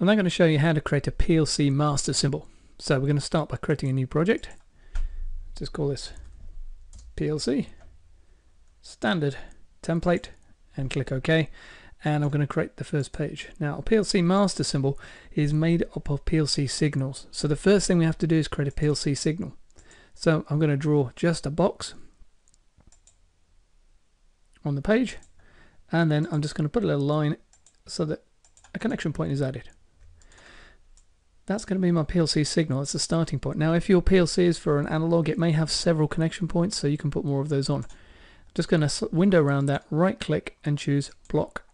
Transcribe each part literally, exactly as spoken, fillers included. I'm now going to show you how to create a P L C master symbol. So we're going to start by creating a new project. Just call this P L C standard template and click OK, and I'm going to create the first page. Now a P L C master symbol is made up of P L C signals, so the first thing we have to do is create a P L C signal. So I'm going to draw just a box on the page, and then I'm just going to put a little line so that a connection point is added. That's going to be my P L C signal. It's the starting point. Now if your P L C is for an analog, it may have several connection points, so you can put more of those on. I'm just going to window around that, right click and choose block.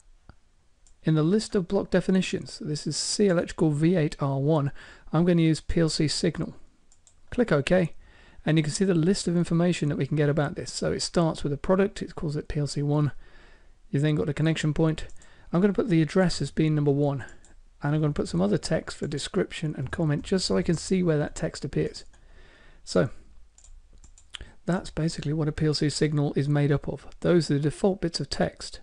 In the list of block definitions, this is See Electrical V eight R one, I'm going to use P L C signal. Click OK, and you can see the list of information that we can get about this. So it starts with a product, it calls it P L C one. You've then got a connection point. I'm going to put the address as being number one, and I'm going to put some other text for description and comment just so I can see where that text appears. So that's basically what a P L C signal is made up of. Those are the default bits of text.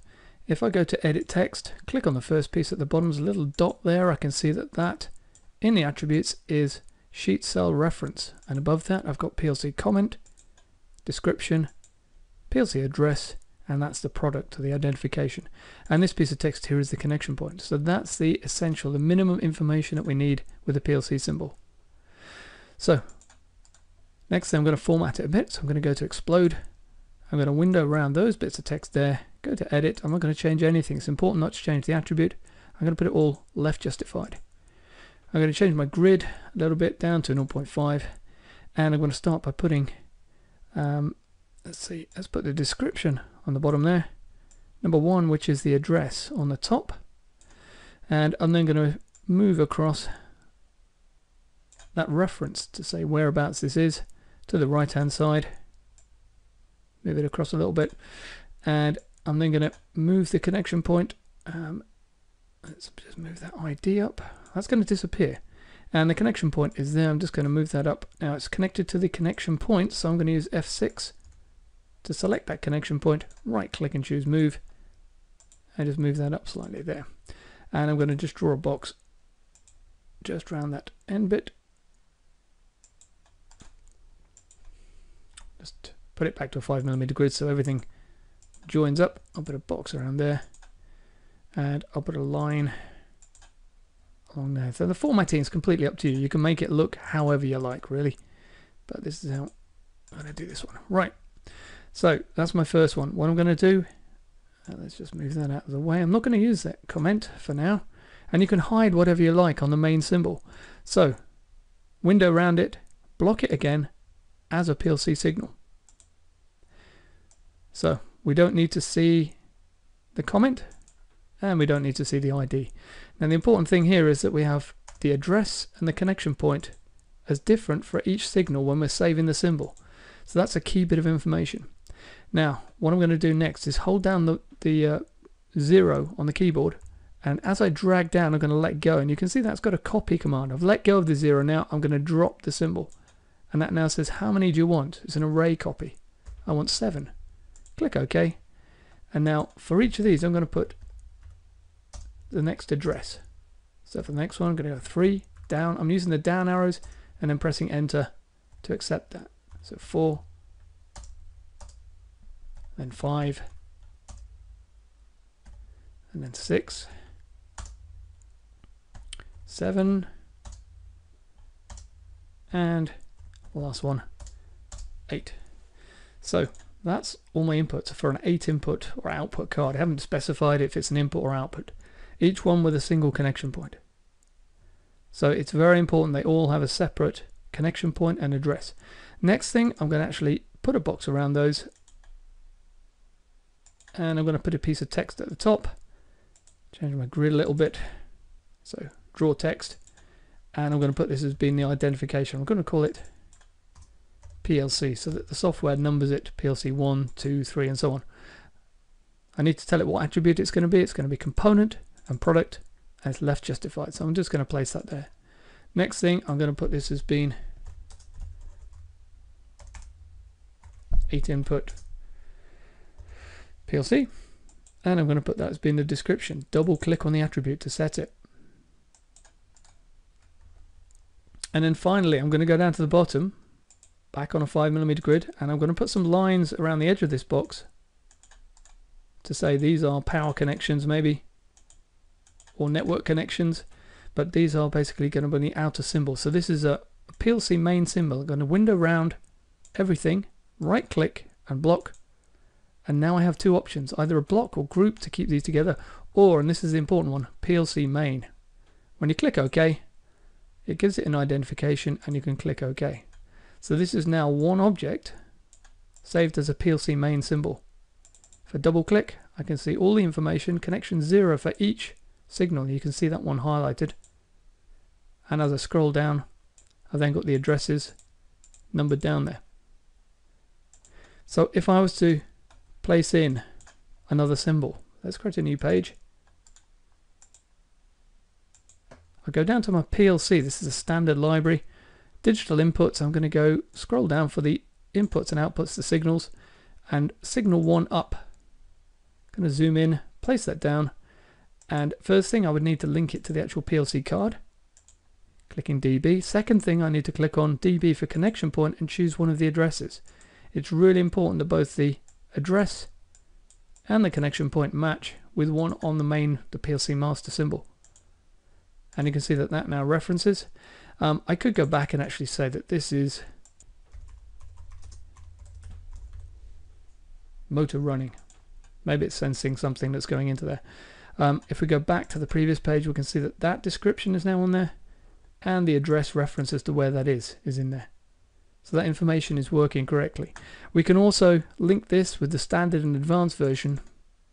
If I go to edit text, click on the first piece at the bottom, there's a little dot there. I can see that that in the attributes is sheet cell reference, and above that I've got P L C comment, description, P L C address, and that's the product, the identification. And this piece of text here is the connection point. So that's the essential, the minimum information that we need with a P L C symbol. So next thing, I'm going to format it a bit. So I'm going to go to explode. I'm going to window around those bits of text there. Go to edit. I'm not going to change anything. It's important not to change the attribute. I'm going to put it all left justified. I'm going to change my grid a little bit down to zero point five, and I'm going to start by putting um, let's see, let's put the description on the bottom there, number one, which is the address on the top, and I'm then going to move across that reference to say whereabouts this is to the right hand side, move it across a little bit, and I'm then going to move the connection point. Um, let's just move that I D up. That's going to disappear, and the connection point is there. I'm just going to move that up. Now it's connected to the connection point, so I'm going to use F six to select that connection point, right click and choose move, and just move that up slightly there. And I'm going to just draw a box just around that end bit, just put it back to a five millimeter grid so everything joins up. I'll put a box around there, and I'll put a line along there. So the formatting is completely up to you. You can make it look however you like, really, but this is how I'm going to do this one. Right. So that's my first one. What I'm going to do, uh, let's just move that out of the way. I'm not going to use that comment for now, and you can hide whatever you like on the main symbol. So window around it, block it again as a P L C signal. So we don't need to see the comment, and we don't need to see the I D. Now the important thing here is that we have the address and the connection point as different for each signal when we're saving the symbol. So that's a key bit of information. Now, what I'm going to do next is hold down the, the uh, zero on the keyboard, and as I drag down, I'm going to let go, and you can see that's got a copy command. I've let go of the zero now. I'm going to drop the symbol, and that now says, how many do you want? It's an array copy. I want seven. Click OK, and now for each of these, I'm going to put the next address. So for the next one, I'm going to go three, down. I'm using the down arrows, and then pressing enter to accept that. So four, then five, and then six, seven, and last one, eight. So that's all my inputs for an eight input or output card. I haven't specified if it's an input or output. Each one with a single connection point. So it's very important they all have a separate connection point and address. Next thing, I'm going to actually put a box around those, and I'm going to put a piece of text at the top, change my grid a little bit, so draw text, and I'm going to put this as being the identification. I'm going to call it P L C so that the software numbers it P L C one, two, three and so on. I need to tell it what attribute it's going to be. It's going to be component and product, and it's left justified, so I'm just going to place that there. Next thing, I'm going to put this as being eight input P L C, and I'm going to put that as being the description. Double click on the attribute to set it. And then finally, I'm going to go down to the bottom, back on a five millimeter grid, and I'm going to put some lines around the edge of this box to say these are power connections maybe, or network connections, but these are basically going to be the outer symbol. So this is a P L C main symbol. I'm going to window round everything, right click and block, and now I have two options, either a block or group to keep these together, or, and this is the important one, P L C main. When you click OK, it gives it an identification and you can click OK. So this is now one object saved as a P L C main symbol. If I double click, I can see all the information, connection zero for each signal. You can see that one highlighted, and as I scroll down, I've then got the addresses numbered down there. So if I was to place in another symbol, let's create a new page. I'll go down to my P L C. This is a standard library. Digital inputs, I'm going to go scroll down for the inputs and outputs, the signals, and signal one up. I'm going to zoom in, place that down, and first thing I would need to link it to the actual P L C card. Clicking D B. Second thing I need to click on D B for connection point and choose one of the addresses. It's really important that both the address and the connection point match with one on the main, the P L C master symbol. And you can see that that now references. Um, I could go back and actually say that this is motor running. Maybe it's sensing something that's going into there. Um, if we go back to the previous page, we can see that that description is now on there, and the address references to where that is, is in there. So that information is working correctly. We can also link this with the standard and advanced version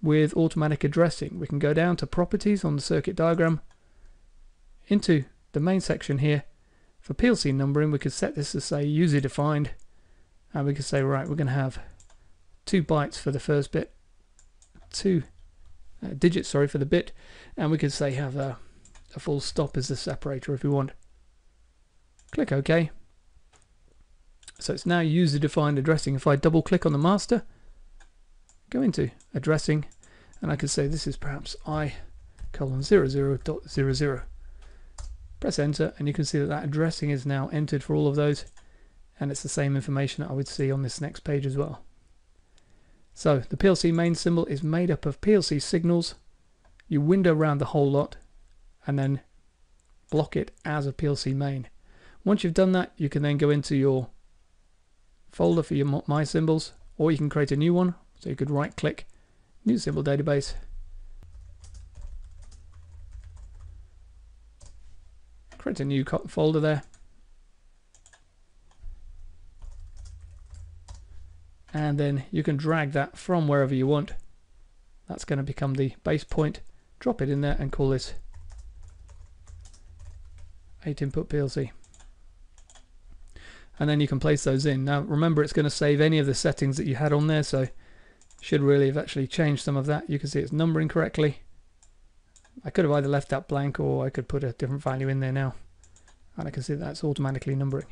with automatic addressing. We can go down to properties on the circuit diagram, into the main section here. For P L C numbering, we could set this to say user defined, and we could say, right, we're going to have two bytes for the first bit, two uh, digits, sorry, for the bit, and we could say have a, a full stop as the separator if we want. Click OK. So it's now user defined addressing. If I double click on the master, go into addressing, and I could say this is perhaps I colon zero zero dot zero zero. Press enter, and you can see that that addressing is now entered for all of those, and it's the same information that I would see on this next page as well. So the P L C main symbol is made up of P L C signals. You window around the whole lot and then block it as a P L C main. Once you've done that, you can then go into your folder for your My Symbols, or you can create a new one. So you could right click, New Symbol Database, create a new folder there, and then you can drag that from wherever you want. That's going to become the base point. Drop it in there and call this eight input P L C, and then you can place those in. Now remember, it's going to save any of the settings that you had on there, so should really have actually changed some of that. You can see it's numbering correctly. I could have either left that blank, or I could put a different value in there now, and I can see that's automatically numbering.